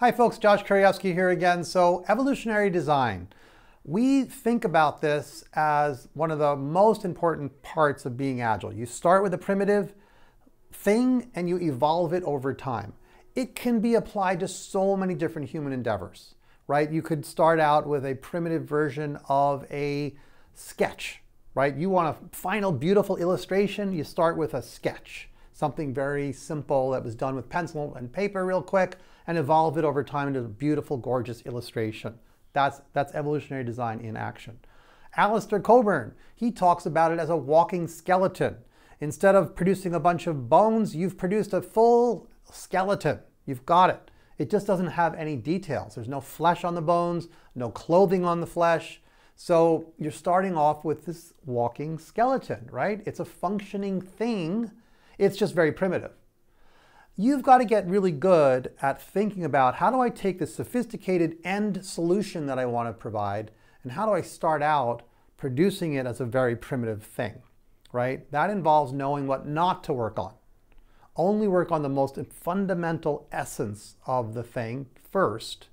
Hi folks, Josh Kerievsky here again. So evolutionary design. We think about this as one of the most important parts of being agile. You start with a primitive thing and you evolve it over time. It can be applied to so many different human endeavors, right? You could start out with a primitive version of a sketch, right? You want a final beautiful illustration, you start with a sketch. Something very simple that was done with pencil and paper real quick, and evolve it over time into a beautiful, gorgeous illustration. That's evolutionary design in action. Alistair Coburn, he talks about it as a walking skeleton. Instead of producing a bunch of bones, you've produced a full skeleton. You've got it. It just doesn't have any details. There's no flesh on the bones, no clothing on the flesh. So you're starting off with this walking skeleton, right? It's a functioning thing. It's just very primitive. You've got to get really good at thinking about how do I take this sophisticated end solution that I want to provide and how do I start out producing it as a very primitive thing, right? That involves knowing what not to work on. Only work on the most fundamental essence of the thing first.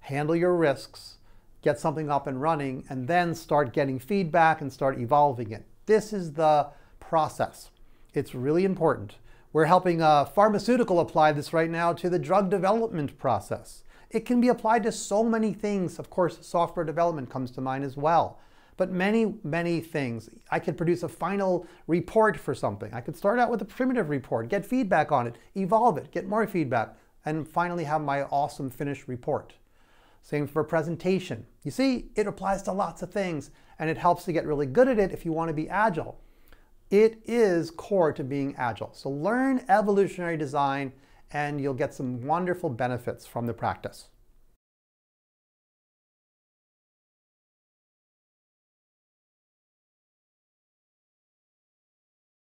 Handle your risks, get something up and running, and then start getting feedback and start evolving it. This is the process. It's really important. We're helping pharmaceutical apply this right now to the drug development process. It can be applied to so many things. Of course, software development comes to mind as well, but many, many things. I could produce a final report for something. I could start out with a primitive report, get feedback on it, evolve it, get more feedback, and finally have my awesome finished report. Same for a presentation. You see, it applies to lots of things, and it helps to get really good at it if you want to be agile. It is core to being agile. So learn evolutionary design and you'll get some wonderful benefits from the practice.